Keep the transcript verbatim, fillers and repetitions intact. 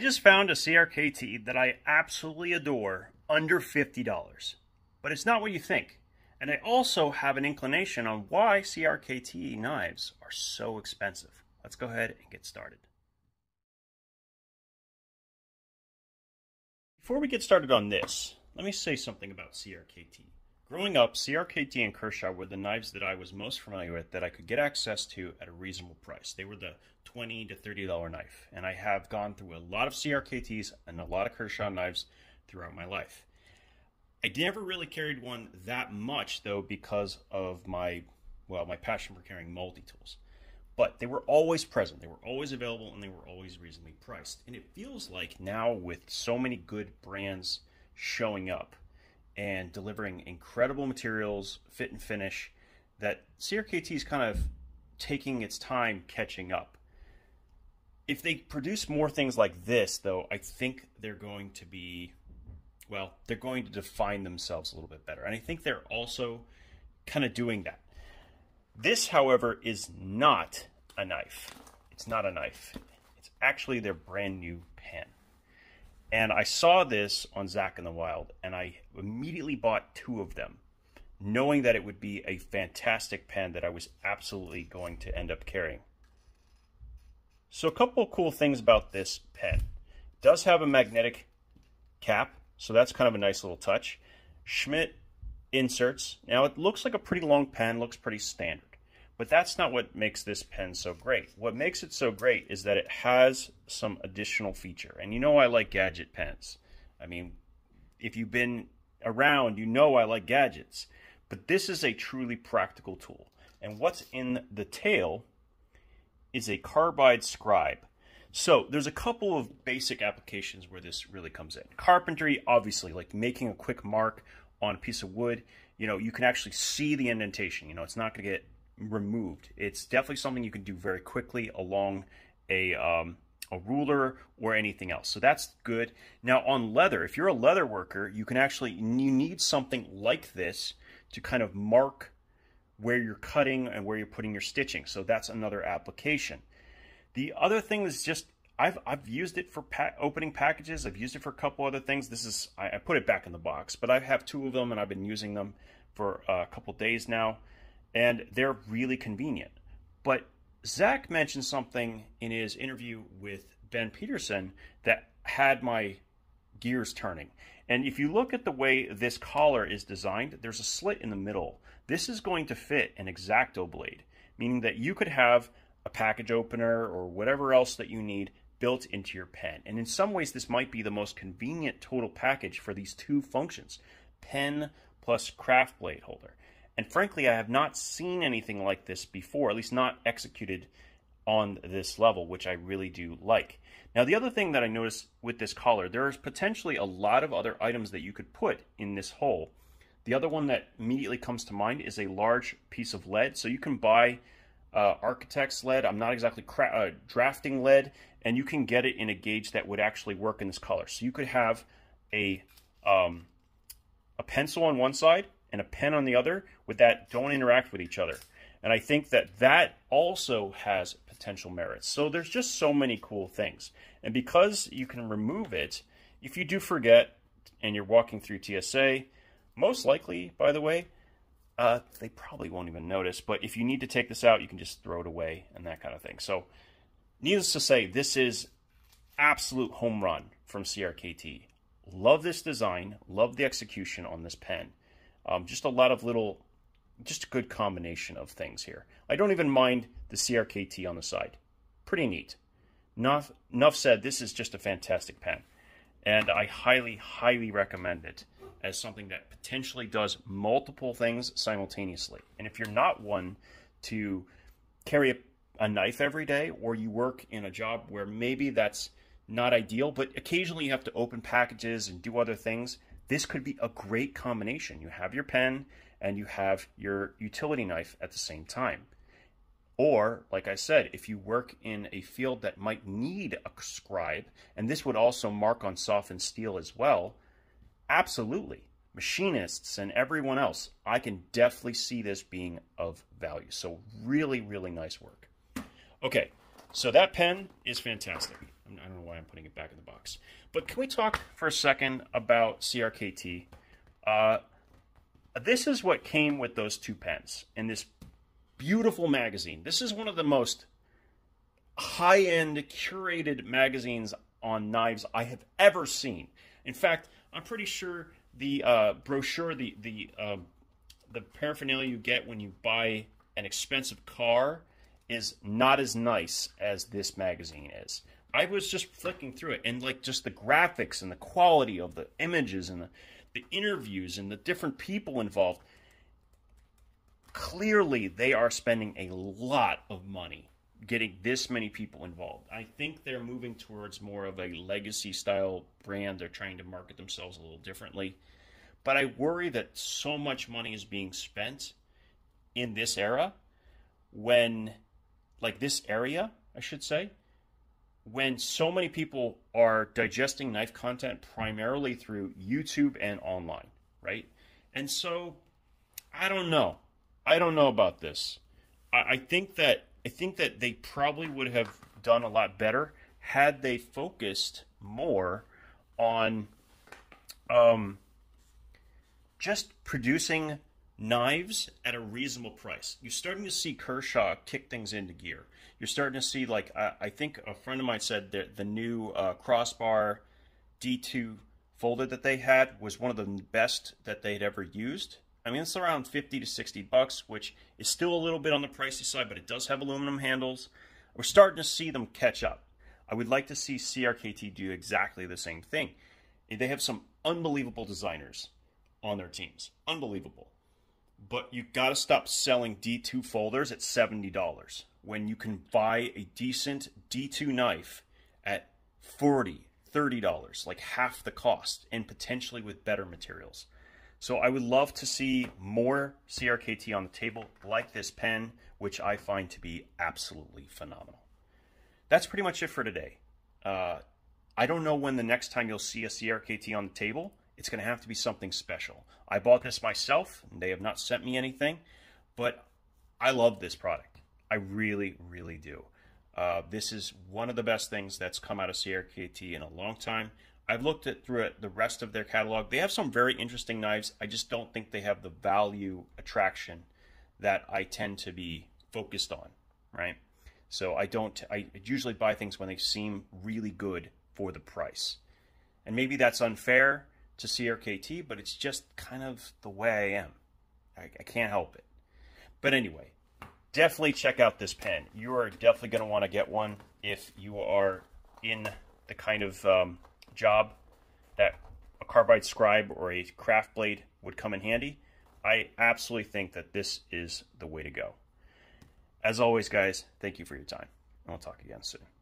I just found a C R K T that I absolutely adore under fifty dollars, but it's not what you think. And I also have an inclination on why C R K T knives are so expensive. Let's go ahead and get started. Before we get started on this, let me say something about C R K T. Growing up, C R K T and Kershaw were the knives that I was most familiar with that I could get access to at a reasonable price. They were the twenty to thirty dollar knife, and I have gone through a lot of C R K Ts and a lot of Kershaw knives throughout my life. I never really carried one that much though because of my, well, my passion for carrying multi-tools. But they were always present, they were always available, and they were always reasonably priced. And it feels like now with so many good brands showing up, and delivering incredible materials, fit and finish, that C R K T is kind of taking its time catching up. If they produce more things like this, though, I think they're going to be, well, they're going to define themselves a little bit better. And I think they're also kind of doing that. This, however, is not a knife. It's not a knife. It's actually their brand new pen. And I saw this on Zach in the Wild, and I immediately bought two of them, knowing that it would be a fantastic pen that I was absolutely going to end up carrying. So a couple of cool things about this pen. It does have a magnetic cap, so that's kind of a nice little touch. Schmidt inserts. Now it looks like a pretty long pen, looks pretty standard. But that's not what makes this pen so great. What makes it so great is that it has some additional feature. And you know I like gadget pens. I mean, if you've been around, you know I like gadgets. But this is a truly practical tool. And what's in the tail is a carbide scribe. So there's a couple of basic applications where this really comes in. Carpentry, obviously, like making a quick mark on a piece of wood. You know, you can actually see the indentation. You know, it's not going to get removed. It's definitely something you can do very quickly along a um, a ruler or anything else. So that's good. Now on leather, if you're a leather worker, you can actually, you need something like this to kind of mark where you're cutting and where you're putting your stitching. So that's another application. The other thing is just, I've, I've used it for pa opening packages. I've used it for a couple other things. This is, I, I put it back in the box, but I have two of them and I've been using them for a couple days now. And they're really convenient. But Zach mentioned something in his interview with Ben Peterson that had my gears turning. And if you look at the way this collar is designed, there's a slit in the middle. This is going to fit an X-Acto blade, meaning that you could have a package opener or whatever else that you need built into your pen. And in some ways, this might be the most convenient total package for these two functions, pen plus craft blade holder. And frankly, I have not seen anything like this before, at least not executed on this level, which I really do like. Now, the other thing that I noticed with this collar, there is potentially a lot of other items that you could put in this hole. The other one that immediately comes to mind is a large piece of lead. So you can buy uh, architect's lead. I'm not exactly cra uh, drafting lead, and you can get it in a gauge that would actually work in this collar. So you could have a, um, a pencil on one side and a pen on the other with that don't interact with each other. And I think that that also has potential merits. So there's just so many cool things. And because you can remove it, if you do forget and you're walking through T S A, most likely, by the way, uh, they probably won't even notice, but if you need to take this out, you can just throw it away and that kind of thing. So needless to say, this is absolute home run from C R K T. Love this design, love the execution on this pen. Um, just a lot of little, just a good combination of things here. I don't even mind the C R K T on the side. Pretty neat. Enough, enough said, this is just a fantastic pen. And I highly, highly recommend it as something that potentially does multiple things simultaneously. And if you're not one to carry a, a knife every day, or you work in a job where maybe that's not ideal, but occasionally you have to open packages and do other things, this could be a great combination. You have your pen and you have your utility knife at the same time. Or, like I said, if you work in a field that might need a scribe, and this would also mark on softened steel as well, absolutely. Machinists and everyone else, I can definitely see this being of value. So really, really nice work. Okay, so that pen is fantastic. I don't know why I'm putting it back in the box. But can we talk for a second about C R K T? Uh, this is what came with those two pens in this beautiful magazine. This is one of the most high-end curated magazines on knives I have ever seen. In fact, I'm pretty sure the uh, brochure, the the uh, the paraphernalia you get when you buy an expensive car is not as nice as this magazine is. I was just flicking through it, and like just the graphics and the quality of the images and the, the interviews and the different people involved. Clearly, they are spending a lot of money getting this many people involved. I think they're moving towards more of a legacy style brand. They're trying to market themselves a little differently. But I worry that so much money is being spent in this era when, like this area, I should say, when so many people are digesting knife content primarily through YouTube and online, right? And so I don't know. I don't know about this. I, I think that I think that they probably would have done a lot better had they focused more on um, just producing knives at a reasonable price. You're starting to see Kershaw kick things into gear. You're starting to see, like, I, I think a friend of mine said that the new uh, crossbar D two folder that they had was one of the best that they'd ever used. I mean, it's around fifty to sixty bucks, which is still a little bit on the pricey side, but it does have aluminum handles. We're starting to see them catch up. I would like to see C R K T do exactly the same thing. They have some unbelievable designers on their teams. Unbelievable. But you've got to stop selling D two folders at seventy dollars when you can buy a decent D two knife at forty, thirty dollars, like half the cost, and potentially with better materials. So I would love to see more C R K T on the table, like this pen, which I find to be absolutely phenomenal. That's pretty much it for today. Uh, I don't know when the next time you'll see a C R K T on the table. It's going to have to be something special. I bought this myself, and they have not sent me anything, but I love this product. I really, really do. Uh, this is one of the best things that's come out of C R K T in a long time. I've looked at through it, the rest of their catalog. They have some very interesting knives. I just don't think they have the value attraction that I tend to be focused on, right? So I don't, I usually buy things when they seem really good for the price. And maybe that's unfair to C R K T, but it's just kind of the way I am. I, I can't help it. But anyway, definitely check out this pen. You are definitely going to want to get one if you are in the kind of... Um, job that a carbide scribe or a craft blade would come in handy. I absolutely think that this is the way to go. As always, guys, thank you for your time, and we'll talk again soon.